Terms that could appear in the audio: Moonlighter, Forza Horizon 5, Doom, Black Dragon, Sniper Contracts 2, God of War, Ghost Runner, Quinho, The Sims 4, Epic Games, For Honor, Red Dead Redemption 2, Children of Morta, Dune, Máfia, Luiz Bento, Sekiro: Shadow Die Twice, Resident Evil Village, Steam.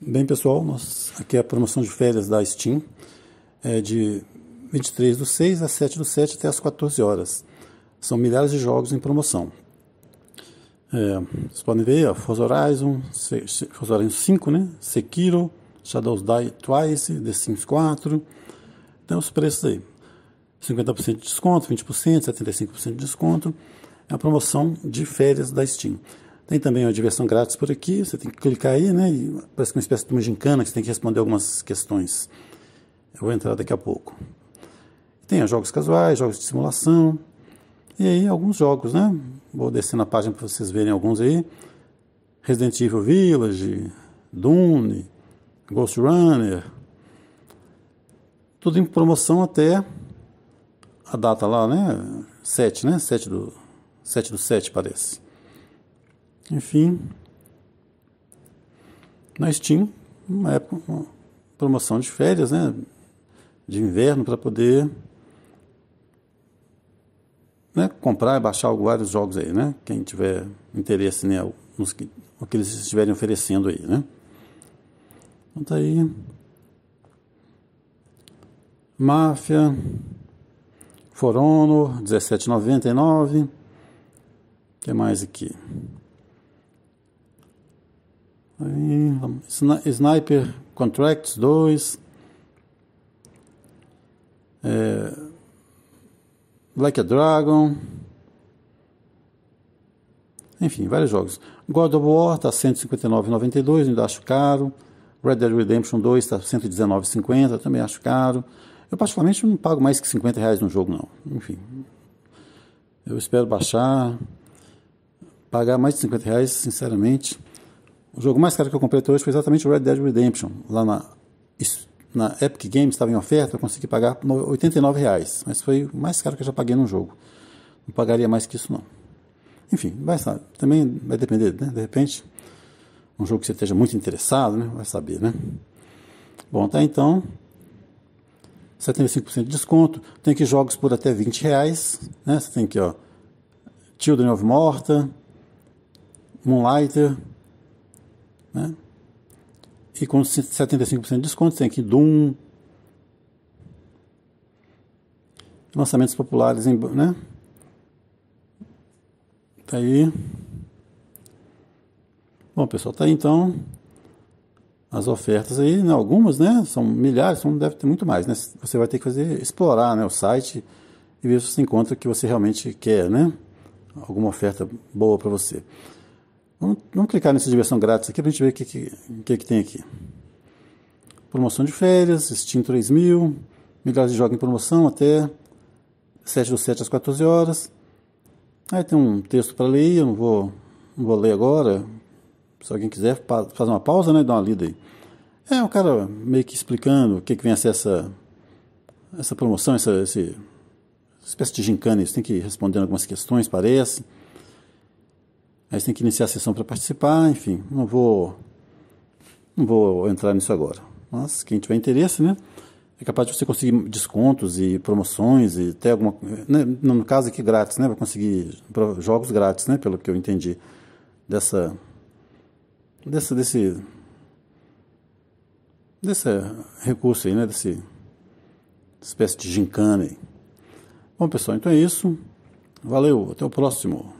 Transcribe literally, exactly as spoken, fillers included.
Bem pessoal, nós, aqui é a promoção de férias da Steam, é de vinte e três do seis a sete do sete até as quatorze horas. São milhares de jogos em promoção. É, vocês podem ver, ó, Forza Horizon, Forza Horizon cinco, né? Sekiro, Shadow Die Twice, The Sims quatro, então os preços aí, cinquenta por cento de desconto, vinte por cento, setenta e cinco por cento de desconto, é a promoção de férias da Steam. Tem também uma diversão grátis por aqui, você tem que clicar aí, né? E parece que uma espécie de uma gincana que você tem que responder algumas questões. Eu vou entrar daqui a pouco. Tem ó, jogos casuais, jogos de simulação, e aí alguns jogos, né? Vou descer na página para vocês verem alguns aí. Resident Evil Village, Dune, Ghost Runner. Tudo em promoção até a data lá, né? sete, né? sete do sete, parece. Enfim, na Steam, uma época, uma promoção de férias, né, de inverno, para poder, né, comprar e baixar vários jogos aí, né, quem tiver interesse, né, nos que, o que eles estiverem oferecendo aí, né. Então tá aí, Máfia, For Honor, dezessete reais e noventa e nove centavos, o que mais aqui? Aí, Sniper Contracts dois, é, Black Dragon, enfim, vários jogos. God of War está cento e cinquenta e nove reais e noventa e dois centavos, ainda acho caro. Red Dead Redemption dois está cento e dezenove reais e cinquenta centavos, eu também acho caro. Eu particularmente não pago mais que cinquenta reais no jogo não, enfim. Eu espero baixar, pagar mais de cinquenta reais, sinceramente. O jogo mais caro que eu comprei até hoje foi exatamente o Red Dead Redemption. Lá na, na Epic Games estava em oferta, eu consegui pagar oitenta e nove reais. Mas foi o mais caro que eu já paguei num jogo. Não pagaria mais que isso não. Enfim, vai saber. Também vai depender, né? De repente, um jogo que você esteja muito interessado, né? Vai saber, né? Bom, tá então. setenta e cinco por cento de desconto. Tem aqui jogos por até vinte reais. Né? Você tem aqui, ó, Children of Morta, Moonlighter, né? E com setenta e cinco por cento de desconto tem aqui Doom, lançamentos populares em, né? Tá aí. Bom pessoal, tá aí então as ofertas aí, né? Algumas, né? São milhares, então deve ter muito mais, né? Você vai ter que fazer, explorar, né, o site e ver se você encontra o que você realmente quer, né? Alguma oferta boa para você. Vamos, vamos clicar nessa diversão grátis aqui para a gente ver o que, que, que, que tem aqui. Promoção de férias, Steam três mil, milhares de jogos em promoção até sete do sete às quatorze horas. Aí tem um texto para ler, eu não vou, não vou ler agora. Se alguém quiser, faz uma pausa, né, e dá uma lida aí. É, o cara meio que explicando o que, que vem a ser essa, essa promoção, essa, essa, essa espécie de gincana. Você tem que ir respondendo algumas questões, parece. Aí você tem que iniciar a sessão para participar, enfim, não vou, não vou entrar nisso agora. Mas quem tiver interesse, né, é capaz de você conseguir descontos e promoções e até alguma, né, no caso aqui grátis, né, vai conseguir jogos grátis, né, pelo que eu entendi dessa, dessa, desse, desse recurso aí, né, desse espécie de gincana aí. Bom pessoal, então é isso, valeu, até o próximo.